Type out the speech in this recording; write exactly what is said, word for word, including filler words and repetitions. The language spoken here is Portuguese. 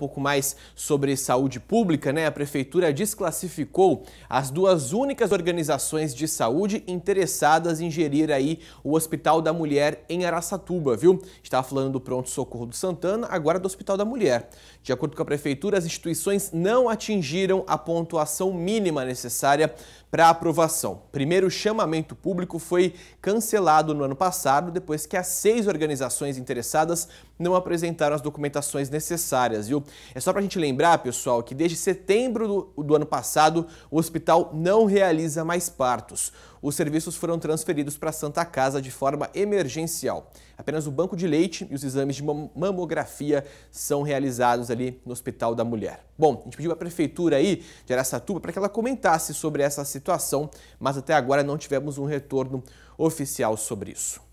pouco mais sobre saúde pública, né? A prefeitura desclassificou as duas únicas organizações de saúde interessadas em gerir aí o Hospital da Mulher em Araçatuba, viu? A gente estava falando do pronto-socorro do Santana, agora do Hospital da Mulher. De acordo com a prefeitura, as instituições não atingiram a pontuação mínima necessária para aprovação. Primeiro chamamento público foi cancelado no ano passado, depois que as seis organizações interessadas não apresentaram as documentações necessárias, viu? É só para a gente lembrar, pessoal, que desde setembro do, do ano passado o hospital não realiza mais partos. Os serviços foram transferidos para a Santa Casa de forma emergencial. Apenas o banco de leite e os exames de mamografia são realizados ali no Hospital da Mulher. Bom, a gente pediu à prefeitura aí de Araçatuba para que ela comentasse sobre essa situação, mas até agora não tivemos um retorno oficial sobre isso.